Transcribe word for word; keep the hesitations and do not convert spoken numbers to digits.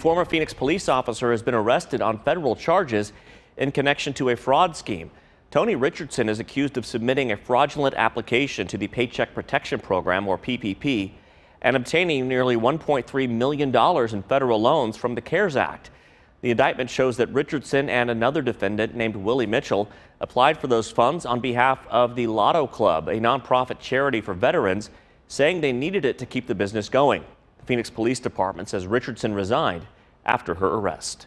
Former Phoenix police officer has been arrested on federal charges in connection to a fraud scheme. Toni Richardson is accused of submitting a fraudulent application to the Paycheck Protection Program, or P P P, and obtaining nearly one point three million dollars in federal loans from the CARES Act. The indictment shows that Richardson and another defendant named Willie Mitchell applied for those funds on behalf of the Lotto Club, a nonprofit charity for veterans, saying they needed it to keep the business going. The Phoenix Police Department says Richardson resigned after her arrest.